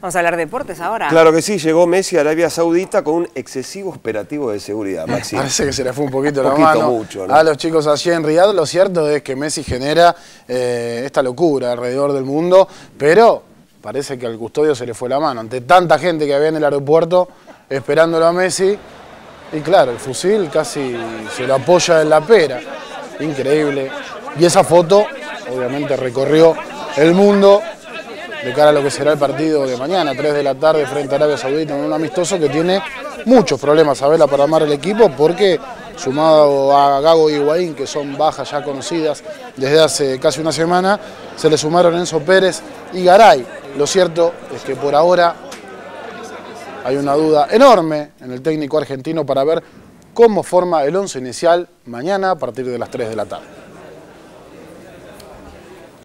Vamos a hablar de deportes ahora. Claro que sí, llegó Messi a Arabia Saudita con un excesivo operativo de seguridad, Maxi. Parece que se le fue un poquito la mano mucho, ¿no? A los chicos allí en Riyadh. Lo cierto es que Messi genera esta locura alrededor del mundo, pero parece que al custodio se le fue la mano. Ante tanta gente que había en el aeropuerto esperándolo a Messi, y claro, el fusil casi se lo apoya en la pera. Increíble. Y esa foto, obviamente, recorrió el mundo de cara a lo que será el partido de mañana, 3 de la tarde, frente a Arabia Saudita, en un amistoso que tiene muchos problemas, Abela, para armar el equipo, porque sumado a Gago y Higuaín, que son bajas ya conocidas desde hace casi una semana, se le sumaron Enzo Pérez y Garay. Lo cierto es que por ahora hay una duda enorme en el técnico argentino para ver cómo forma el once inicial mañana a partir de las 3 de la tarde.